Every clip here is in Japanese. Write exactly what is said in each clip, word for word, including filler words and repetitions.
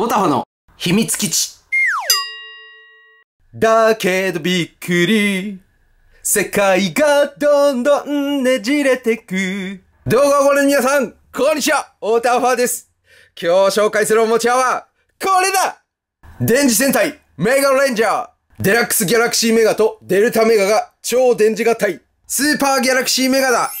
オタファの秘密基地。だけどびっくり、世界がどんどんねじれてく。動画をご覧の皆さん、こんにちは、オタファです。今日紹介するおもちゃはこれだ。電磁戦隊メガレンジャー。デラックスギャラクシーメガとデルタメガが超電磁合体、スーパーギャラクシーメガだ。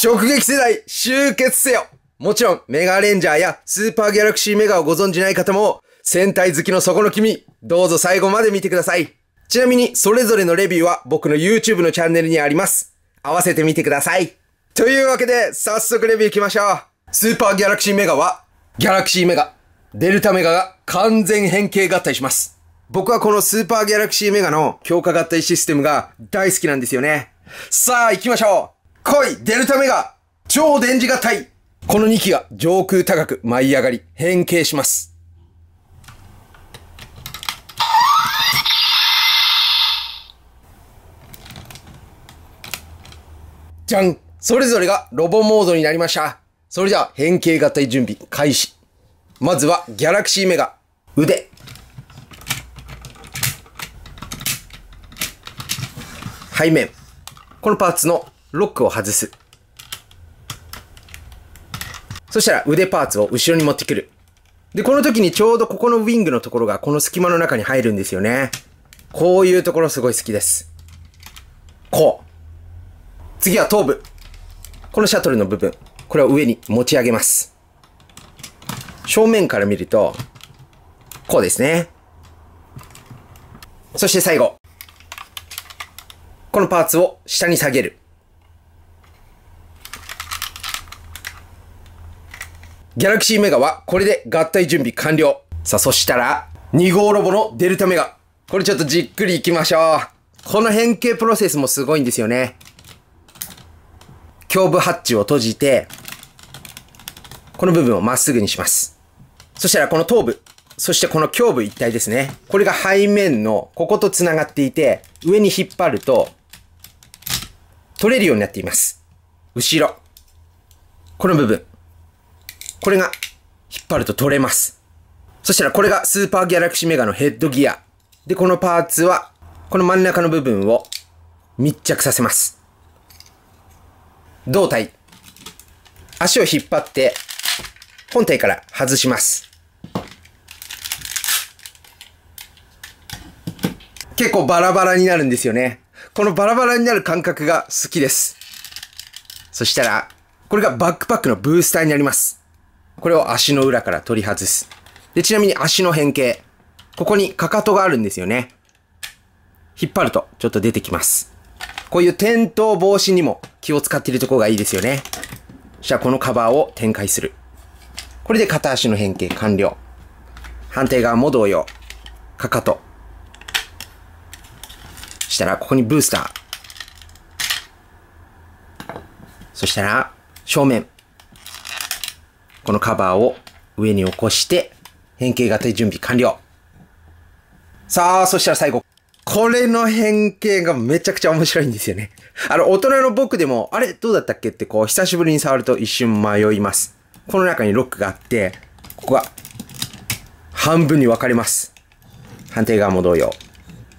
直撃世代集結せよ。もちろんメガレンジャーやスーパーギャラクシーメガをご存じない方も、戦隊好きの底の君、どうぞ最後まで見てください。ちなみにそれぞれのレビューは僕の YouTube のチャンネルにあります。合わせてみてください。というわけで早速レビューいきましょう。スーパーギャラクシーメガはギャラクシーメガ、デルタメガが完全変形合体します。僕はこのスーパーギャラクシーメガの強化合体システムが大好きなんですよね。さあ行きましょう。来いデルタメガ、超電磁合体。このにきが上空高く舞い上がり変形します。じゃん。それぞれがロボモードになりました。それじゃあ変形合体準備開始。まずはギャラクシーメガ、腕、背面、このパーツのロックを外す。そしたら腕パーツを後ろに持ってくる。で、この時にちょうどここのウィングのところがこの隙間の中に入るんですよね。こういうところすごい好きです。こう。次は頭部。このシャトルの部分。これを上に持ち上げます。正面から見ると、こうですね。そして最後。このパーツを下に下げる。ギャラクシーメガはこれで合体準備完了。さあ、そしたらに号ロボのデルタメガ。これちょっとじっくりいきましょう。この変形プロセスもすごいんですよね。胸部ハッチを閉じて、この部分をまっすぐにします。そしたらこの頭部、そしてこの胸部一体ですね。これが背面のここと繋がっていて、上に引っ張ると、取れるようになっています。後ろ。この部分。これが引っ張ると取れます。そしたらこれがスーパーギャラクシーメガのヘッドギア。で、このパーツはこの真ん中の部分を密着させます。胴体。足を引っ張って本体から外します。結構バラバラになるんですよね。このバラバラになる感覚が好きです。そしたら、これがバックパックのブースターになります。これを足の裏から取り外す。で、ちなみに足の変形。ここにかかとがあるんですよね。引っ張るとちょっと出てきます。こういう転倒防止にも気を使っているところがいいですよね。そしたらこのカバーを展開する。これで片足の変形完了。反対側も同様。かかと。そしたらここにブースター。そしたら正面。このカバーを上に起こして、変形合体準備完了。さあ、そしたら最後。これの変形がめちゃくちゃ面白いんですよね。あの、大人の僕でも、あれどうだったっけってこう、久しぶりに触ると一瞬迷います。この中にロックがあって、ここが、半分に分かれます。反対側も同様。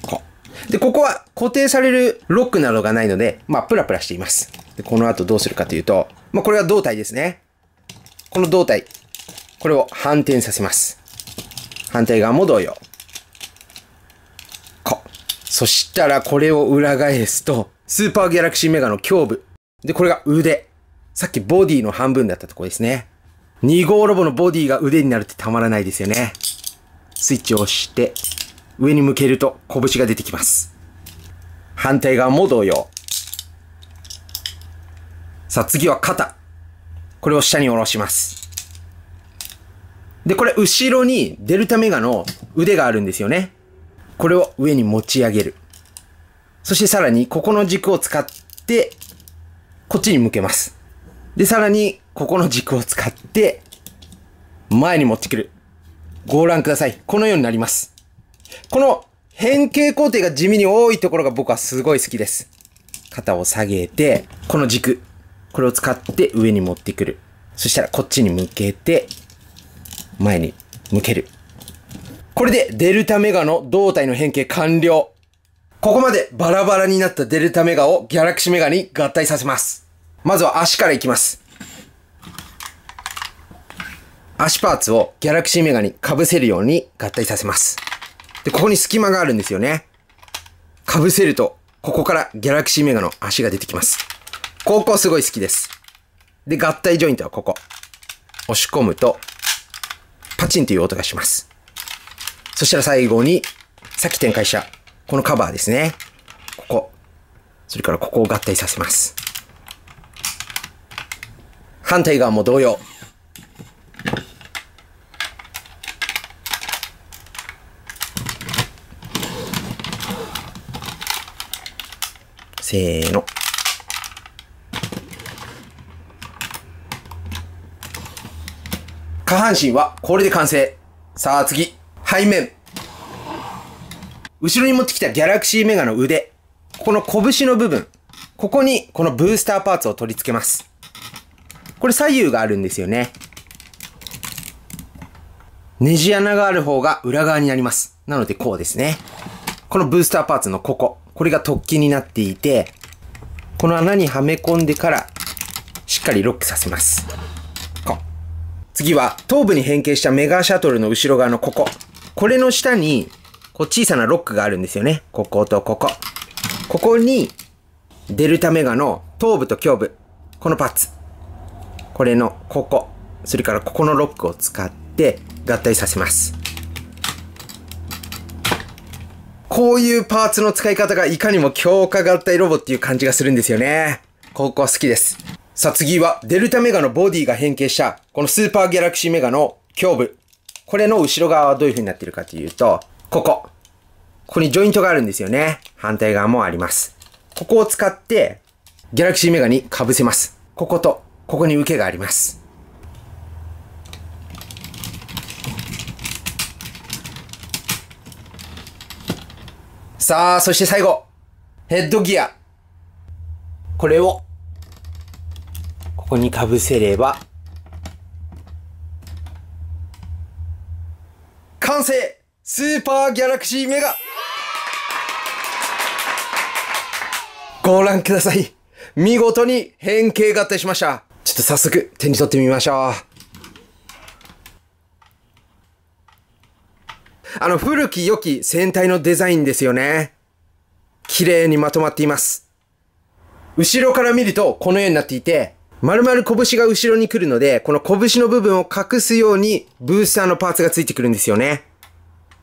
こう。で、ここは固定されるロックなどがないので、まあ、プラプラしています。で、この後どうするかというと、まあ、これは胴体ですね。この胴体、これを反転させます。反対側も同様。こう。そしたらこれを裏返すと、スーパーギャラクシーメガの胸部。で、これが腕。さっきボディの半分だったとこですね。に号ロボのボディが腕になるってたまらないですよね。スイッチを押して、上に向けると拳が出てきます。反対側も同様。さあ次は肩。これを下に下ろします。で、これ後ろにデルタメガの腕があるんですよね。これを上に持ち上げる。そしてさらにここの軸を使って、こっちに向けます。で、さらにここの軸を使って、前に持ってくる。ご覧ください。このようになります。この変形工程が地味に多いところが僕はすごい好きです。肩を下げて、この軸。これを使って上に持ってくる。そしたらこっちに向けて、前に向ける。これでデルタメガの胴体の変形完了。ここまでバラバラになったデルタメガをギャラクシメガに合体させます。まずは足からいきます。足パーツをギャラクシーメガに被せるように合体させます。で、ここに隙間があるんですよね。被せると、ここからギャラクシーメガの足が出てきます。ここすごい好きです。で、合体ジョイントはここ。押し込むと、パチンという音がします。そしたら最後に、さっき展開した、このカバーですね。ここ。それからここを合体させます。反対側も同様。せーの。下半身はこれで完成。さあ次、背面。後ろに持ってきたギャラクシーメガの腕。ここの拳の部分。ここにこのブースターパーツを取り付けます。これ左右があるんですよね。ネジ穴がある方が裏側になります。なのでこうですね。このブースターパーツのここ。これが突起になっていて、この穴にはめ込んでから、しっかりロックさせます。こ次は、頭部に変形したメガシャトルの後ろ側のここ。これの下に、こう小さなロックがあるんですよね。こことここ。ここに、デルタメガの頭部と胸部。このパーツ。これのここ。それからここのロックを使って合体させます。こういうパーツの使い方がいかにも強化合体ロボっていう感じがするんですよね。ここ好きです。さあ次はデルタメガのボディが変形したこのスーパーギャラクシーメガの胸部。これの後ろ側はどういう風になってるかというと、ここ。ここにジョイントがあるんですよね。反対側もあります。ここを使ってギャラクシーメガに被せます。こことここに受けがあります。さあ、そして最後。ヘッドギア。これを、ここに被せれば、完成！スーパーギャラクシーメガ！ご覧ください。見事に変形合体しました。ちょっと早速、手に取ってみましょう。あの、古き良き船体のデザインですよね。綺麗にまとまっています。後ろから見るとこのようになっていて、丸々拳が後ろに来るので、この拳の部分を隠すようにブースターのパーツがついてくるんですよね。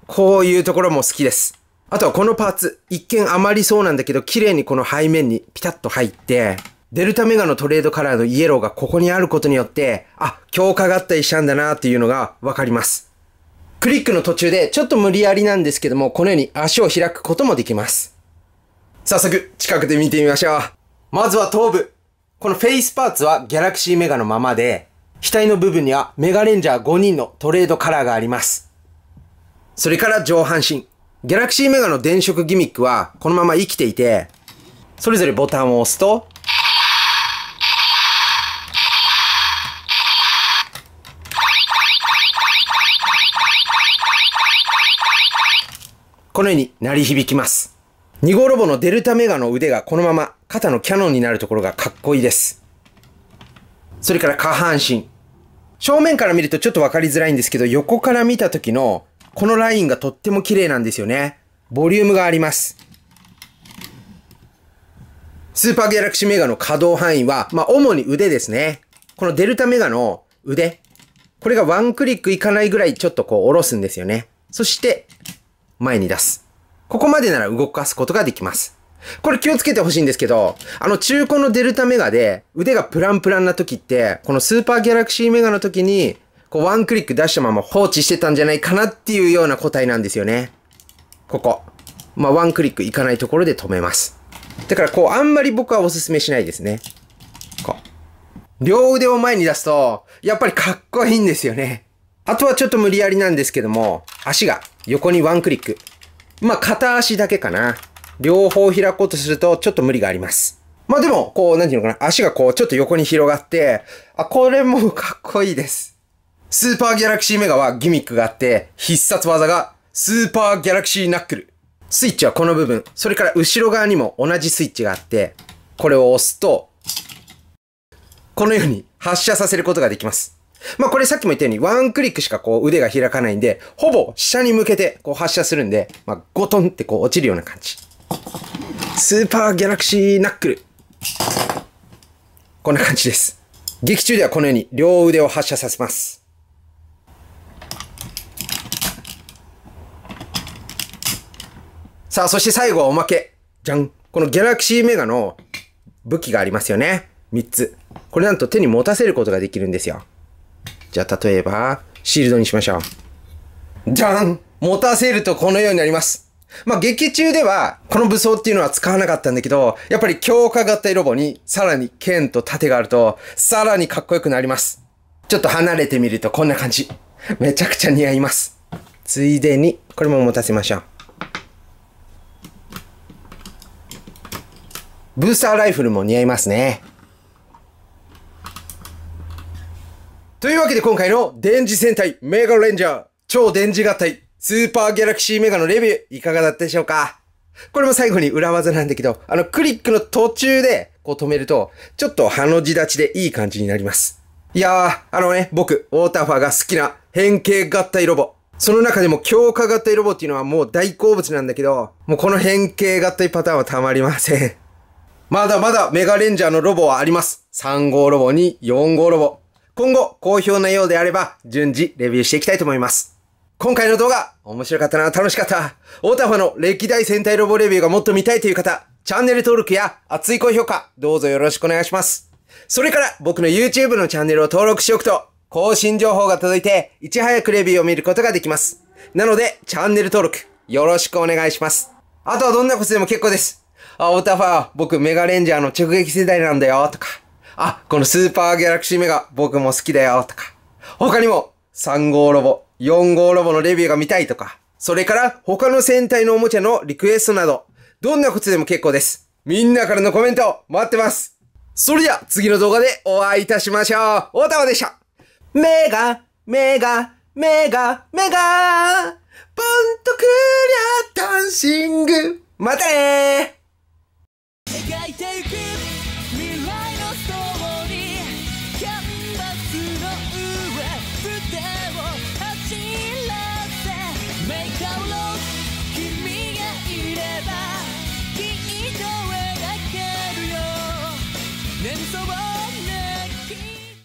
こういうところも好きです。あとはこのパーツ、一見余りそうなんだけど、綺麗にこの背面にピタッと入って、デルタメガのトレードカラーのイエローがここにあることによって、あ、強化合体したんだなっていうのがわかります。クリックの途中でちょっと無理やりなんですけども、このように足を開くこともできます。早速、近くで見てみましょう。まずは頭部。このフェイスパーツはギャラクシーメガのままで、額の部分にはメガレンジャーごにんのトレードカラーがあります。それから上半身。ギャラクシーメガの電飾ギミックはこのまま生きていて、それぞれボタンを押すと、このように鳴り響きます。に号ロボのデルタメガの腕がこのまま肩のキャノンになるところがかっこいいです。それから下半身。正面から見るとちょっとわかりづらいんですけど、横から見た時のこのラインがとっても綺麗なんですよね。ボリュームがあります。スーパーギャラクシーメガの可動範囲は、まあ主に腕ですね。このデルタメガの腕。これがワンクリックいかないぐらいちょっとこう下ろすんですよね。そして、前に出す。ここまでなら動かすことができます。これ気をつけてほしいんですけど、あの中古のデルタメガで腕がプランプランな時って、このスーパーギャラクシーメガの時に、こうワンクリック出したまま放置してたんじゃないかなっていうような個体なんですよね。ここ。まあワンクリックいかないところで止めます。だからこうあんまり僕はおすすめしないですね。こう。両腕を前に出すと、やっぱりかっこいいんですよね。あとはちょっと無理やりなんですけども、足が横にワンクリック。まあ、片足だけかな。両方開こうとするとちょっと無理があります。まあでも、こう、なんていうのかな、足がこう、ちょっと横に広がって、あ、これもかっこいいです。スーパーギャラクシーメガはギミックがあって、必殺技がスーパーギャラクシーナックル。スイッチはこの部分、それから後ろ側にも同じスイッチがあって、これを押すと、このように発射させることができます。まあこれさっきも言ったようにワンクリックしかこう腕が開かないんで、ほぼ下に向けてこう発射するんで、まあゴトンってこう落ちるような感じ。スーパーギャラクシーナックル。こんな感じです。劇中ではこのように両腕を発射させます。さあ、そして最後はおまけ。じゃん。このギャラクシーメガの武器がありますよね。みっつ。これなんと手に持たせることができるんですよ。じゃあ、例えば、シールドにしましょう。じゃん！持たせるとこのようになります。まあ、劇中では、この武装っていうのは使わなかったんだけど、やっぱり強化合体ロボに、さらに剣と盾があると、さらにかっこよくなります。ちょっと離れてみるとこんな感じ。めちゃくちゃ似合います。ついでに、これも持たせましょう。ブースターライフルも似合いますね。というわけで今回の電磁戦隊メガレンジャー超電磁合体スーパーギャラクシーメガのレビューいかがだったでしょうか？これも最後に裏技なんだけど、あのクリックの途中でこう止めるとちょっとハの字立ちでいい感じになります。いやー、あのね、僕、ウォーターファーが好きな変形合体ロボ。その中でも強化合体ロボっていうのはもう大好物なんだけど、もうこの変形合体パターンはたまりません。まだまだメガレンジャーのロボはあります。さん号ロボによん号ロボ。今後、好評なようであれば、順次レビューしていきたいと思います。今回の動画、面白かったな、楽しかった。ウォーターファーの歴代戦隊ロボレビューがもっと見たいという方、チャンネル登録や熱い高評価、どうぞよろしくお願いします。それから、僕の YouTube のチャンネルを登録しておくと、更新情報が届いて、いち早くレビューを見ることができます。なので、チャンネル登録、よろしくお願いします。あとはどんなことでも結構です。あ、ウォーターファー、僕メガレンジャーの直撃世代なんだよ、とか。あ、このスーパーギャラクシーメガ、僕も好きだよ、とか。他にも、さん号ロボ、よん号ロボのレビューが見たいとか。それから、他の戦隊のおもちゃのリクエストなど、どんなことでも結構です。みんなからのコメント、待ってます。それでは、次の動画でお会いいたしましょう。ウォーターファーでした。メガ、メガ、メガ、メガ、ポンとクリアダンシング。またねー。描いていく未来のストーリー、キャンバスの上